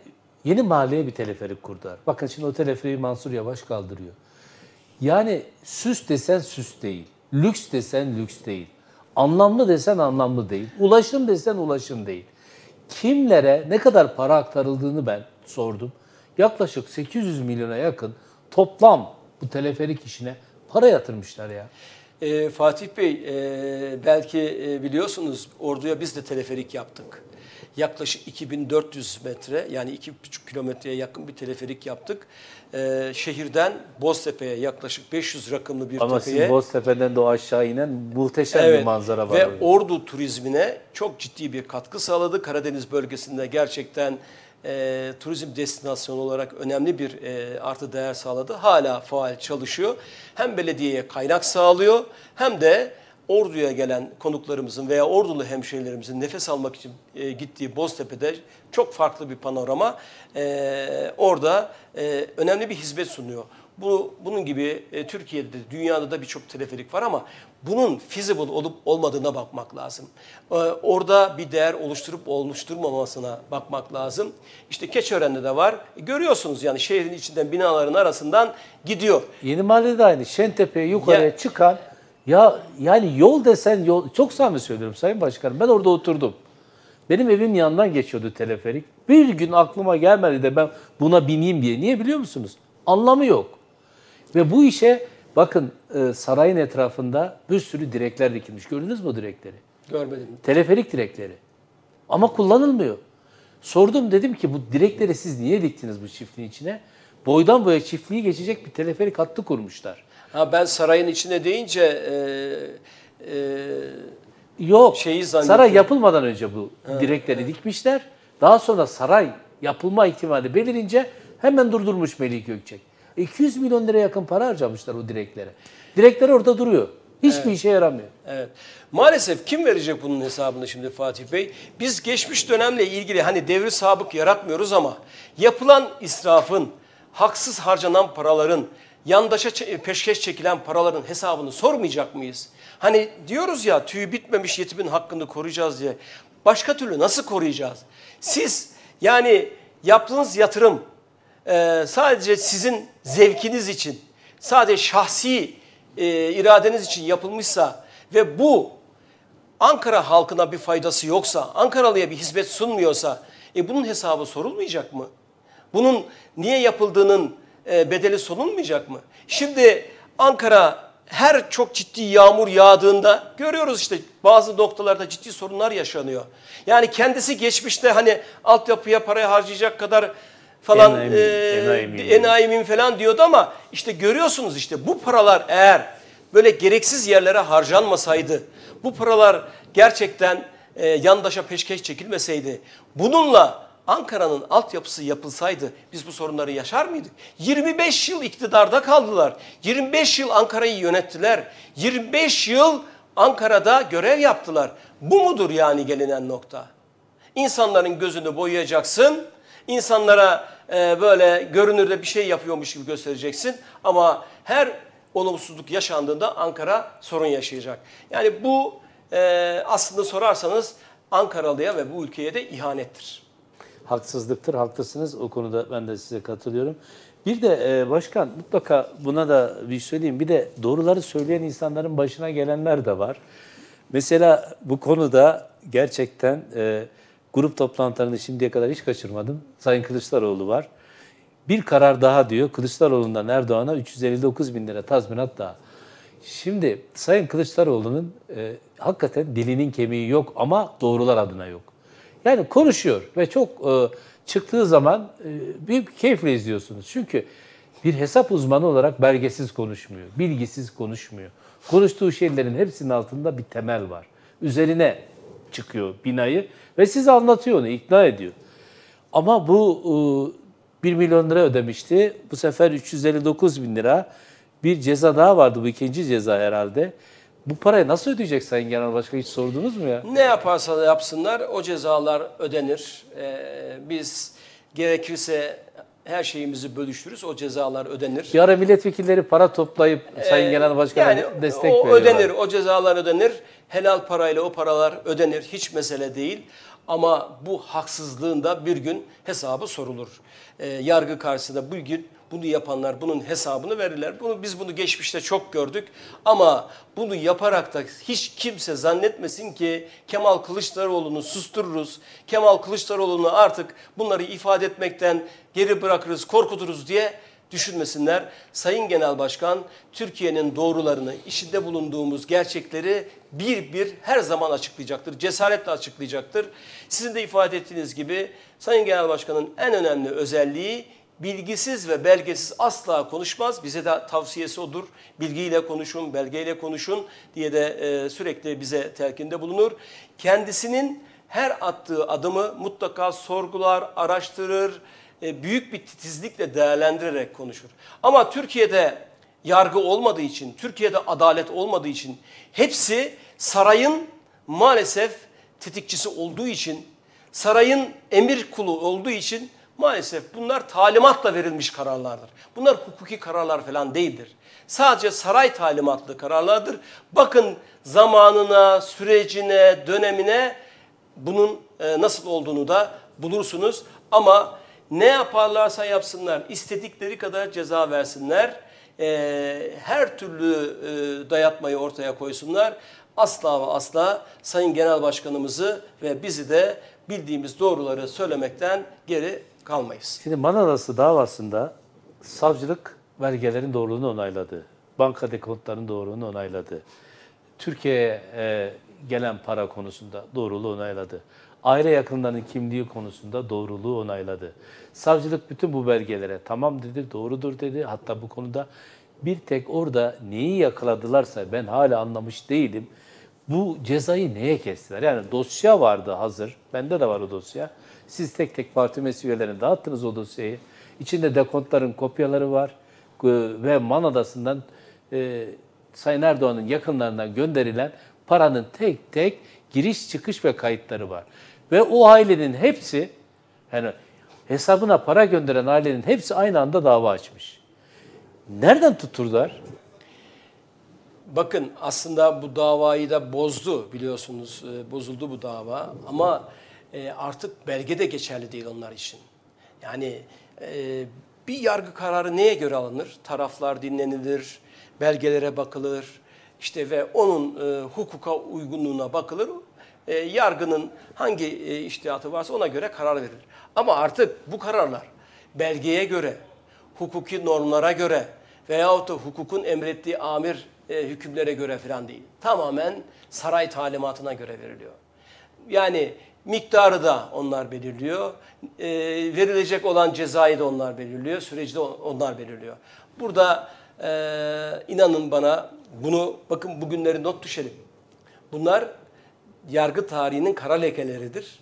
Yeni Mahalle'ye bir teleferik kurdular. Bakın şimdi o teleferiği Mansur Yavaş kaldırıyor. Yani süs desen süs değil. Lüks desen lüks değil. Anlamlı desen anlamlı değil. Ulaşım desen ulaşım değil. Kimlere ne kadar para aktarıldığını ben sordum. Yaklaşık 800 milyona yakın toplam bu teleferik işine para yatırmışlar ya. Fatih Bey belki biliyorsunuz Ordu'ya biz de teleferik yaptık. Yaklaşık 2400 metre yani 2,5 kilometreye yakın bir teleferik yaptık. Şehirden Boztepe'ye yaklaşık 500 rakımlı bir ama tepeye. Ama siz Boztepe'den de o aşağı inen muhteşem evet, bir manzara var. Ve oraya. Ordu turizmine çok ciddi bir katkı sağladı. Karadeniz bölgesinde gerçekten turizm destinasyonu olarak önemli bir artı değer sağladı. Hala faal çalışıyor. Hem belediyeye kaynak sağlıyor hem de Ordu'ya gelen konuklarımızın veya Ordulu hemşehrilerimizin nefes almak için gittiği Boztepe'de çok farklı bir panorama orada önemli bir hizmet sunuyor. Bunun gibi Türkiye'de de dünyada da birçok teleferik var ama bunun feasible olup olmadığına bakmak lazım. Orada bir değer oluşturup oluşturmamasına bakmak lazım. İşte Keçiören'de de var. Görüyorsunuz yani şehrin içinden binaların arasından gidiyor. Yeni Mahalle'de aynı. Şentepe'ye yukarıya çıkan yani yol desen yol, çok samimi söylüyorum Sayın Başkanım. Ben orada oturdum. Benim evim yanından geçiyordu teleferik. Bir gün aklıma gelmedi de ben buna bineyim diye. Niye biliyor musunuz? Anlamı yok. Ve bu işe bakın sarayın etrafında bir sürü direkler dikilmiş. Gördünüz mü o direkleri? Görmedim. Teleferik direkleri. Ama kullanılmıyor. Sordum, dedim ki bu direkleri siz niye diktiniz bu çiftliğin içine? Boydan boya çiftliği geçecek bir teleferik hattı kurmuşlar. Ha, ben sarayın içine deyince yok. Şeyi zannettim. Saray yapılmadan önce bu direkleri dikmişler. Daha sonra saray yapılma ihtimali belirince hemen durdurmuş Melih Gökçek. 200 milyon liraya yakın para harcamışlar o direklere. Direkler orada duruyor. Hiçbir işe yaramıyor. Evet. Maalesef kim verecek bunun hesabını şimdi Fatih Bey? Biz geçmiş dönemle ilgili hani devri sabık yaratmıyoruz ama yapılan israfın, haksız harcanan paraların, yandaşa peşkeş çekilen paraların hesabını sormayacak mıyız? Hani diyoruz ya tüyü bitmemiş yetimin hakkını koruyacağız diye. Başka türlü nasıl koruyacağız? Siz yani yaptığınız yatırım sadece sizin zevkiniz için, sadece şahsi iradeniz için yapılmışsa ve bu Ankara halkına bir faydası yoksa, Ankaralı'ya bir hizmet sunmuyorsa bunun hesabı sorulmayacak mı? Bunun niye yapıldığının bedeli sorulmayacak mı? Şimdi Ankara her çok ciddi yağmur yağdığında görüyoruz işte bazı noktalarda ciddi sorunlar yaşanıyor. Yani kendisi geçmişte hani altyapıya parayı harcayacak kadar falan enayimim falan diyordu ama işte görüyorsunuz işte bu paralar eğer böyle gereksiz yerlere harcanmasaydı, bu paralar gerçekten yandaşa peşkeş çekilmeseydi, bununla Ankara'nın altyapısı yapılsaydı biz bu sorunları yaşar mıydık? 25 yıl iktidarda kaldılar. 25 yıl Ankara'yı yönettiler. 25 yıl Ankara'da görev yaptılar. Bu mudur yani gelinen nokta? İnsanların gözünü boyayacaksın, insanlara böyle görünürde bir şey yapıyormuş gibi göstereceksin ama her olumsuzluk yaşandığında Ankara sorun yaşayacak. Yani bu aslında sorarsanız Ankaralı'ya ve bu ülkeye de ihanettir. Haksızlıktır, haklısınız. O konuda ben de size katılıyorum. Bir de başkan mutlaka buna da bir söyleyeyim. Bir de doğruları söyleyen insanların başına gelenler de var. Mesela bu konuda gerçekten grup toplantılarını şimdiye kadar hiç kaçırmadım. Sayın Kılıçdaroğlu var. Bir karar daha diyor. Kılıçdaroğlu'ndan Erdoğan'a 359 bin lira tazminat daha. Şimdi Sayın Kılıçdaroğlu'nun hakikaten dilinin kemiği yok ama doğrular adına yok. Yani konuşuyor ve çok çıktığı zaman büyük keyifle izliyorsunuz. Çünkü bir hesap uzmanı olarak belgesiz konuşmuyor, bilgisiz konuşmuyor. Konuştuğu şeylerin hepsinin altında bir temel var. Üzerine çıkıyor binayı ve size anlatıyor onu, ikna ediyor. Ama bu 1 milyon lira ödemişti. Bu sefer 359 bin lira bir ceza daha vardı, bu ikinci ceza herhalde. Bu parayı nasıl ödeyecek Sayın Genel Başkan, hiç sordunuz mu ya? Ne yaparsa da yapsınlar o cezalar ödenir. Biz gerekirse her şeyimizi bölüştürürüz, o cezalar ödenir. Bir ara milletvekilleri para toplayıp Sayın Genel Başkan'a destek veriyorlar. O ödenir, o cezalar ödenir. Helal parayla o paralar ödenir, hiç mesele değil. Ama bu haksızlığın da bir gün hesabı sorulur. Yargı karşısında bir gün bunu yapanlar bunun hesabını verirler. Biz bunu geçmişte çok gördük ama bunu yaparak da hiç kimse zannetmesin ki Kemal Kılıçdaroğlu'nu sustururuz. Kemal Kılıçdaroğlu'nu artık bunları ifade etmekten geri bırakırız, korkuturuz diye düşünmesinler. Sayın Genel Başkan, Türkiye'nin doğrularını, içinde bulunduğumuz gerçekleri bir her zaman açıklayacaktır. Cesaretle açıklayacaktır. Sizin de ifade ettiğiniz gibi Sayın Genel Başkan'ın en önemli özelliği bilgisiz ve belgesiz asla konuşmaz. Bize de tavsiyesi odur. Bilgiyle konuşun, belgeyle konuşun diye de sürekli bize telkinde bulunur. Kendisinin her attığı adımı mutlaka sorgular, araştırır, büyük bir titizlikle değerlendirerek konuşur. Ama Türkiye'de yargı olmadığı için, Türkiye'de adalet olmadığı için, hepsi sarayın maalesef tetikçisi olduğu için, sarayın emir kulu olduğu için maalesef bunlar talimatla verilmiş kararlardır. Bunlar hukuki kararlar falan değildir. Sadece saray talimatlı kararlardır. Bakın zamanına, sürecine, dönemine bunun nasıl olduğunu da bulursunuz. Ama ne yaparlarsa yapsınlar, istedikleri kadar ceza versinler, her türlü dayatmayı ortaya koysunlar. Asla ve asla Sayın Genel Başkanımızı ve bizi de bildiğimiz doğruları söylemekten geri kalmayız. Şimdi Manavası davasında savcılık belgelerin doğruluğunu onayladı. Banka dekontlarının doğruluğunu onayladı. Türkiye'ye gelen para konusunda doğruluğu onayladı. Aile yakınlarının kimliği konusunda doğruluğu onayladı. Savcılık bütün bu belgelere tamam dedi, doğrudur dedi. Hatta bu konuda bir tek orada neyi yakaladılarsa ben hala anlamış değilim. Bu cezayı neye kestiler? Yani dosya vardı hazır. Bende de var o dosya. Siz tek tek parti meclis üyelerine dağıttınız o dosyayı. İçinde dekontların kopyaları var. Ve Man Adası'ndan Sayın Erdoğan'ın yakınlarından gönderilen paranın tek tek giriş çıkış ve kayıtları var. Ve o ailenin hepsi, yani hesabına para gönderen ailenin hepsi aynı anda dava açmış. Nereden tuturdular? Bakın aslında bu davayı da bozdu biliyorsunuz. Bozuldu bu dava ama artık belge de geçerli değil onlar için. Yani bir yargı kararı neye göre alınır? Taraflar dinlenilir, belgelere bakılır işte ve onun hukuka uygunluğuna bakılır. Yargının hangi içtihatı varsa ona göre karar verilir. Ama artık bu kararlar belgeye göre, hukuki normlara göre veyahut da hukukun emrettiği amir hükümlere göre falan değil. Tamamen saray talimatına göre veriliyor. Yani miktarı da onlar belirliyor. Verilecek olan cezayı da onlar belirliyor. Süreci de onlar belirliyor. Burada inanın bana bunu bakın bugünleri not düşelim. Bunlar yargı tarihinin kara lekeleridir.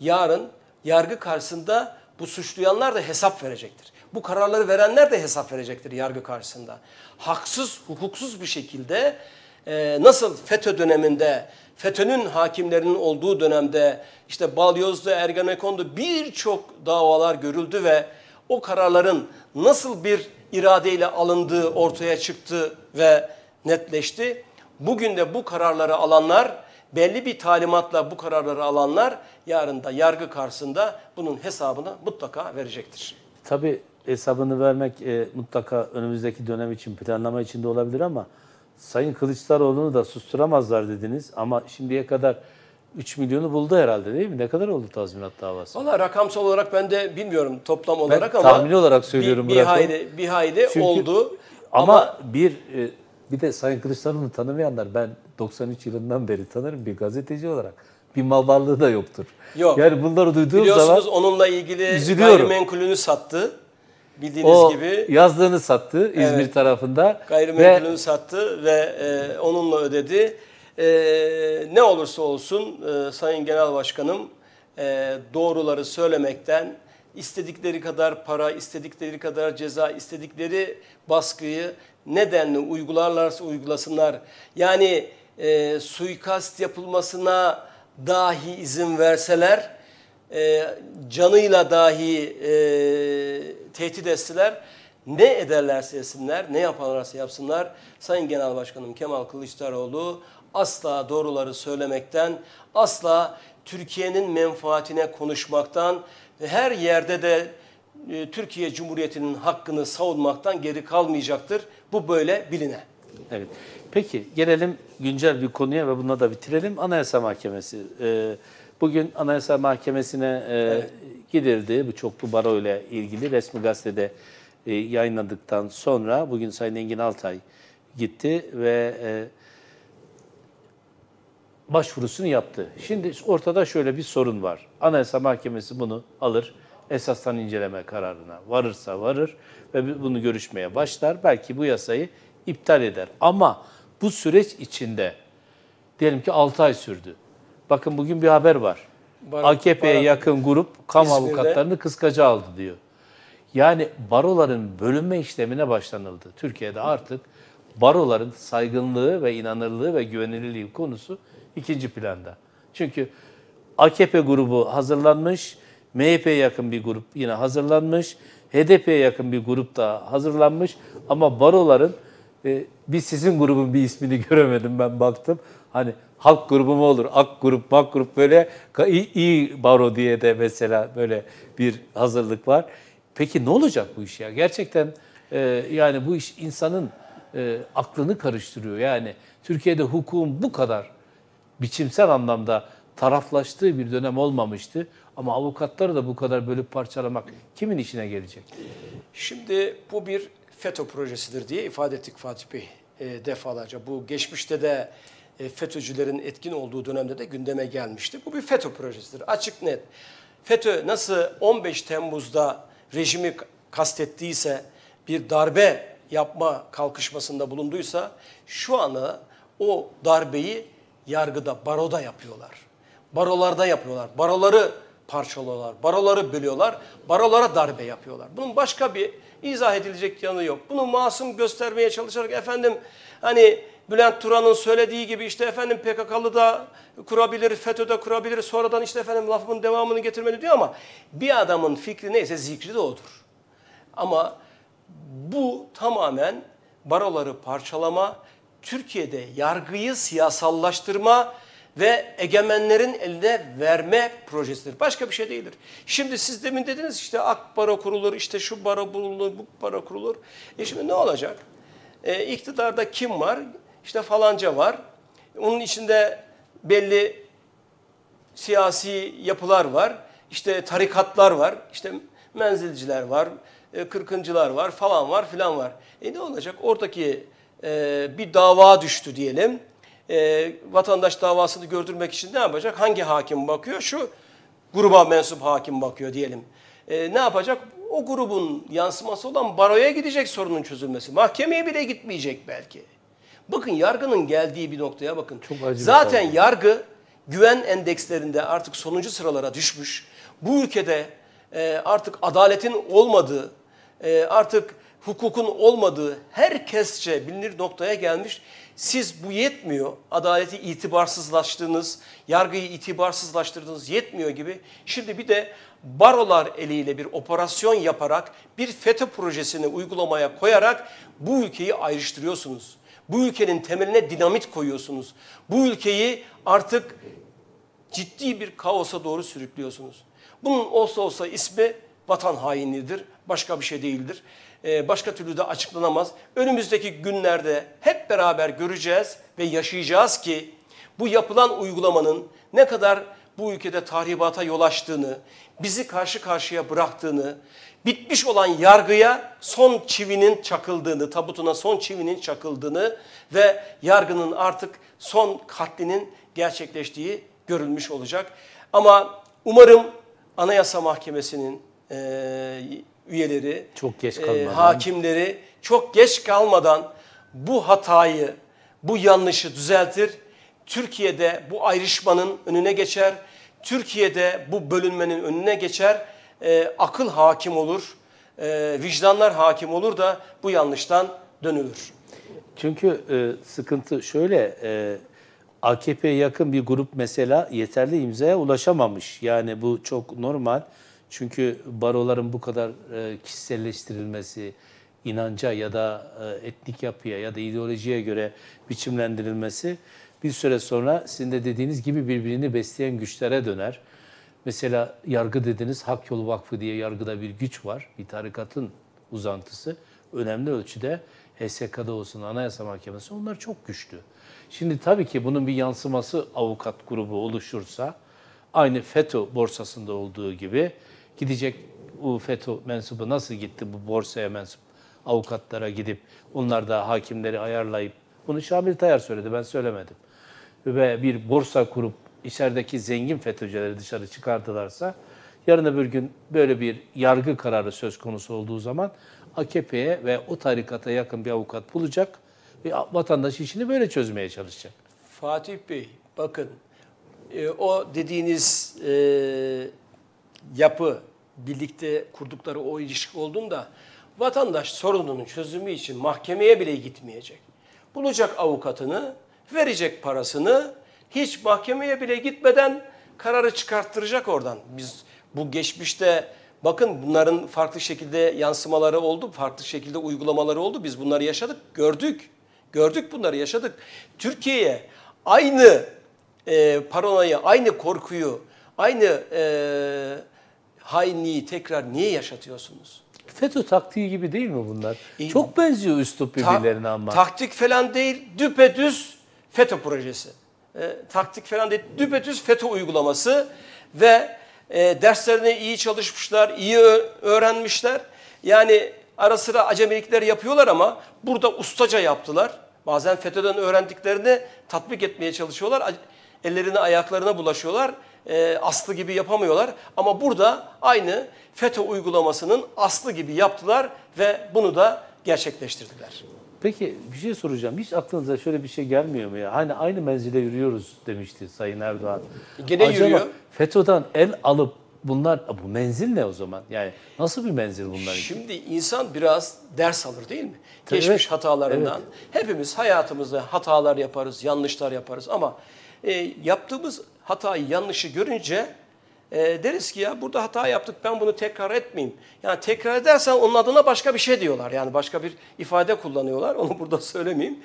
Yarın yargı karşısında bu suçlayanlar da hesap verecektir. Bu kararları verenler de hesap verecektir yargı karşısında. Haksız, hukuksuz bir şekilde nasıl FETÖ döneminde, FETÖ'nün hakimlerinin olduğu dönemde işte Balyoz'da, Ergenekon'da birçok davalar görüldü ve o kararların nasıl bir iradeyle alındığı ortaya çıktı ve netleşti. Bugün de bu kararları alanlar, belli bir talimatla bu kararları alanlar yarın da yargı karşısında bunun hesabını mutlaka verecektir. Tabii hesabını vermek mutlaka önümüzdeki dönem için planlama içinde olabilir ama Sayın Kılıçdaroğlu'nu da susturamazlar dediniz ama şimdiye kadar 3 milyonu buldu herhalde değil mi? Ne kadar oldu tazminat davası? Valla rakamsal olarak ben de bilmiyorum toplam olarak ama tahmini olarak söylüyorum bir hayli çünkü, oldu. Ama bir de Sayın Kılıçdaroğlu'nu tanımayanlar ben 93 yılından beri tanırım bir gazeteci olarak. Bir mal varlığı da yoktur. Yok. Yani bunları duyduğum biliyorsunuz zaman biliyorsunuz onunla ilgili üzülüyorum. Gayrimenkulünü sattı. Bildiğiniz o gibi. Yazlığını sattı İzmir evet, tarafında. Gayrimenkulünü sattı ve onunla ödedi. Ne olursa olsun Sayın Genel Başkanım doğruları söylemekten istedikleri kadar para, istedikleri kadar ceza, istedikleri baskıyı nedenle uygularlarsa uygulasınlar. Yani suikast yapılmasına dahi izin verseler, canıyla dahi tehdit etseler, ne ederlerse etsinler, ne yaparlarsa yapsınlar. Sayın Genel Başkanım Kemal Kılıçdaroğlu asla doğruları söylemekten, asla Türkiye'nin menfaatine konuşmaktan ve her yerde de Türkiye Cumhuriyeti'nin hakkını savunmaktan geri kalmayacaktır. Bu böyle biline. Evet. Peki gelelim güncel bir konuya ve bununla da bitirelim. Anayasa Mahkemesi. Bugün Anayasa Mahkemesi'ne evet, gidildi. Bu çoklu baro ile ilgili resmi gazetede yayınladıktan sonra bugün Sayın Engin Altay gitti ve başvurusunu yaptı. Şimdi ortada şöyle bir sorun var. Anayasa Mahkemesi bunu alır. Esastan inceleme kararına varırsa varır ve bunu görüşmeye başlar. Belki bu yasayı iptal eder. Ama bu süreç içinde diyelim ki 6 ay sürdü. Bakın bugün bir haber var. AKP'ye yakın grup kamu İzmir'de avukatlarını kıskaca aldı diyor. Yani baroların bölünme işlemine başlanıldı. Türkiye'de artık baroların saygınlığı ve inanırlığı ve güvenilirliği konusu ikinci planda. Çünkü AKP grubu hazırlanmış, MHP'ye yakın bir grup yine hazırlanmış, HDP'ye yakın bir grup da hazırlanmış ama baroların biz sizin grubun bir ismini göremedim ben baktım. Hani halk grubu mu olur, ak grup, mak grup böyle iyi baro diye de mesela böyle bir hazırlık var. Peki ne olacak bu iş ya? Gerçekten yani bu iş insanın aklını karıştırıyor. Yani Türkiye'de hukukun bu kadar biçimsel anlamda taraflaştığı bir dönem olmamıştı. Ama avukatları da bu kadar bölüp parçalamak kimin işine gelecek? Şimdi bu bir FETÖ projesidir diye ifade ettik Fatih Bey defalarca. Bu geçmişte de FETÖ'cülerin etkin olduğu dönemde de gündeme gelmişti. Bu bir FETÖ projesidir. Açık net. FETÖ nasıl 15 Temmuz'da rejimi kastettiyse, bir darbe yapma kalkışmasında bulunduysa şu ana o darbeyi yargıda, baroda yapıyorlar. Barolarda yapıyorlar. Baroları parçalıyorlar. Baroları bölüyorlar. Barolara darbe yapıyorlar. Bunun başka bir izah edilecek yanı yok. Bunu masum göstermeye çalışarak efendim hani Bülent Turan'ın söylediği gibi işte efendim PKK'lı da kurabilir, FETÖ de kurabilir, sonradan işte efendim lafımın devamını getirmeli diyor ama bir adamın fikri neyse zikri de odur. Ama bu tamamen baroları parçalama, Türkiye'de yargıyı siyasallaştırma ve egemenlerin eline verme projesidir. Başka bir şey değildir. Şimdi siz demin dediniz işte AK baro kurulur, işte şu baro bulunur, bu baro kurulur. Şimdi ne olacak? İktidarda kim var? İşte falanca var. Onun içinde belli siyasi yapılar var. İşte tarikatlar var. İşte menzilciler var. Kırkıncılar var falan var filan var. Ne olacak? Oradaki bir dava düştü diyelim. Vatandaş davasını gördürmek için ne yapacak? Hangi hakim bakıyor? Şu gruba mensup hakim bakıyor diyelim. Ne yapacak? O grubun yansıması olan baroya gidecek sorunun çözülmesi. Mahkemeye bile gitmeyecek belki. Bakın yargının geldiği bir noktaya bakın. Zaten yargı güven endekslerinde artık sonuncu sıralara düşmüş. Bu ülkede artık adaletin olmadığı, artık hukukun olmadığı herkesçe bilinir noktaya gelmiş. Siz bu yetmiyor, adaleti itibarsızlaştırdınız, yargıyı itibarsızlaştırdınız yetmiyor gibi. Şimdi bir de barolar eliyle bir operasyon yaparak, bir FETÖ projesini uygulamaya koyarak bu ülkeyi ayrıştırıyorsunuz. Bu ülkenin temeline dinamit koyuyorsunuz. Bu ülkeyi artık ciddi bir kaosa doğru sürüklüyorsunuz. Bunun olsa olsa ismi vatan hainliğidir, başka bir şey değildir. Başka türlü de açıklanamaz. Önümüzdeki günlerde hep beraber göreceğiz ve yaşayacağız ki bu yapılan uygulamanın ne kadar bu ülkede tahribata yol açtığını, bizi karşı karşıya bıraktığını, bitmiş olan yargıya son çivinin çakıldığını, tabutuna son çivinin çakıldığını ve yargının artık son katlinin gerçekleştiği görülmüş olacak. Ama umarım Anayasa Mahkemesi'nin üyeleri, çok geç hakimleri çok geç kalmadan bu hatayı, bu yanlışı düzeltir. Türkiye'de bu ayrışmanın önüne geçer. Türkiye'de bu bölünmenin önüne geçer. Akıl hakim olur, vicdanlar hakim olur da bu yanlıştan dönülür. Çünkü sıkıntı şöyle, AKP'ye yakın bir grup mesela yeterli imzaya ulaşamamış. Yani bu çok normal. Çünkü baroların bu kadar kişiselleştirilmesi, inanca ya da etnik yapıya ya da ideolojiye göre biçimlendirilmesi bir süre sonra sizin de dediğiniz gibi birbirini besleyen güçlere döner. Mesela yargı dediniz, Hak Yolu Vakfı diye yargıda bir güç var. Bir tarikatın uzantısı. Önemli ölçüde HSK'da olsun, Anayasa Mahkemesi onlar çok güçlü. Şimdi tabii ki bunun bir yansıması avukat grubu oluşursa, aynı FETÖ borsasında olduğu gibi gidecek o FETÖ mensubu nasıl gitti bu borsaya mensup avukatlara gidip onlar da hakimleri ayarlayıp bunu Şamil Tayar söyledi ben söylemedim. Ve bir borsa kurup içerideki zengin FETÖ'cüleri dışarı çıkardılarsa yarın öbür gün böyle bir yargı kararı söz konusu olduğu zaman AKP'ye ve o tarikata yakın bir avukat bulacak ve vatandaş işini böyle çözmeye çalışacak. Fatih Bey bakın o dediğiniz yapı, birlikte kurdukları o ilişki olduğunda vatandaş sorununun çözümü için mahkemeye bile gitmeyecek. Bulacak avukatını, verecek parasını, hiç mahkemeye bile gitmeden kararı çıkarttıracak oradan. Biz bu geçmişte bakın bunların farklı şekilde yansımaları oldu, farklı şekilde uygulamaları oldu. Biz bunları yaşadık, gördük. Gördük bunları, yaşadık. Türkiye'ye aynı paranoyayı, aynı korkuyu, aynı hainliği tekrar niye yaşatıyorsunuz? FETÖ taktiği gibi değil mi bunlar? Çok benziyor üslup birbirlerine ama. Taktik falan değil, düpedüz FETÖ projesi. Taktik falan değil, düpedüz FETÖ uygulaması ve derslerine iyi çalışmışlar, iyi öğrenmişler. Yani ara sıra acemilikler yapıyorlar ama burada ustaca yaptılar. Bazen FETÖ'den öğrendiklerini tatbik etmeye çalışıyorlar. Ellerine ayaklarına bulaşıyorlar. Aslı gibi yapamıyorlar. Ama burada aynı FETÖ uygulamasının aslı gibi yaptılar ve bunu da gerçekleştirdiler. Peki bir şey soracağım. Hiç aklınıza şöyle bir şey gelmiyor mu ya? Hani aynı menzile yürüyoruz demişti Sayın Erdoğan. Gene acaba yürüyor. FETÖ'den el alıp bunlar, bu menzil ne o zaman? Yani nasıl bir menzil bunlar? Şimdi insan biraz ders alır değil mi? Tabii, geçmiş hatalarından. Evet. Hepimiz hayatımızda hatalar yaparız, yanlışlar yaparız ama yaptığımız hatayı, yanlışı görünce deriz ki ya burada hata yaptık, ben bunu tekrar etmeyeyim. Yani tekrar edersen onun adına başka bir şey diyorlar. Yani başka bir ifade kullanıyorlar. Onu burada söylemeyeyim.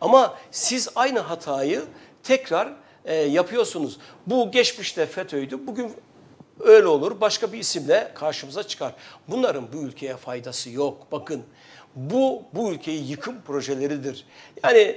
Ama siz aynı hatayı tekrar yapıyorsunuz. Bu geçmişte FETÖ'ydü. Bugün öyle olur. Başka bir isimle karşımıza çıkar. Bunların bu ülkeye faydası yok. Bakın bu ülkeyi yıkım projeleridir. Yani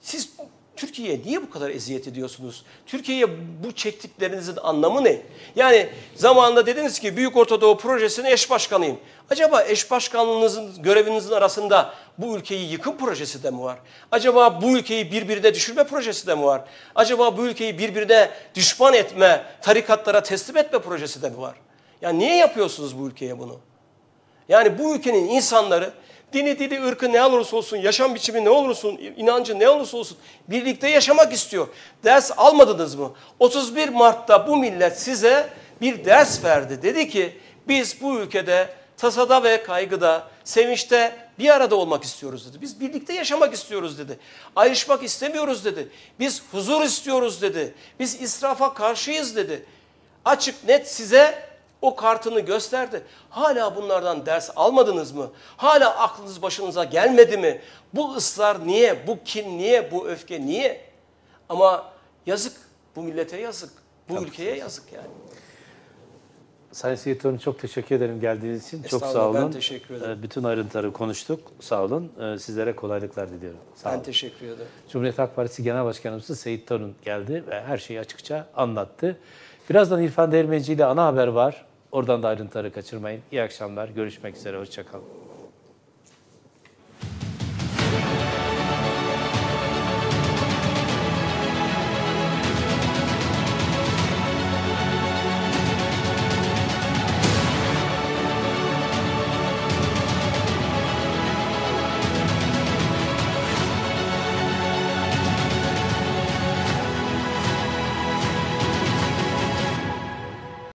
siz Türkiye'ye niye bu kadar eziyet ediyorsunuz? Türkiye'ye bu çektiklerinizin anlamı ne? Yani zamanında dediniz ki Büyük Ortadoğu Projesi'nin eş başkanıyım. Acaba eş başkanlığınızın, görevinizin arasında bu ülkeyi yıkım projesi de mi var? Acaba bu ülkeyi birbirine düşürme projesi de mi var? Acaba bu ülkeyi birbirine düşman etme, tarikatlara teslim etme projesi de mi var? Yani niye yapıyorsunuz bu ülkeye bunu? Yani bu ülkenin insanları dini, dili, ırkı ne olursa olsun, yaşam biçimi ne olursa olsun, inancı ne olursa olsun birlikte yaşamak istiyor. Ders almadınız mı? 31 Mart'ta bu millet size bir ders verdi. Dedi ki biz bu ülkede tasada ve kaygıda, sevinçte bir arada olmak istiyoruz dedi. Biz birlikte yaşamak istiyoruz dedi. Ayrışmak istemiyoruz dedi. Biz huzur istiyoruz dedi. Biz israfa karşıyız dedi. Açık net size o kartını gösterdi. Hala bunlardan ders almadınız mı? Hala aklınız başınıza gelmedi mi? Bu ısrar niye? Bu kin niye? Bu öfke niye? Ama yazık. Bu millete yazık. Bu ülkeye yazık yani. Sayın Seyit Torun, çok teşekkür ederim geldiğiniz için. Çok sağ olun. Ben teşekkür ederim. Bütün ayrıntıları konuştuk. Sağ olun. Sizlere kolaylıklar diliyorum. Sağ olun. Ben teşekkür ederim. Cumhuriyet Halk Partisi Genel Başkanımız Seyit Torun geldi ve her şeyi açıkça anlattı. Birazdan İrfan Dermeci ile ana haber var. Oradan da ayrıntıları kaçırmayın. İyi akşamlar. Görüşmek üzere. Hoşça kalın.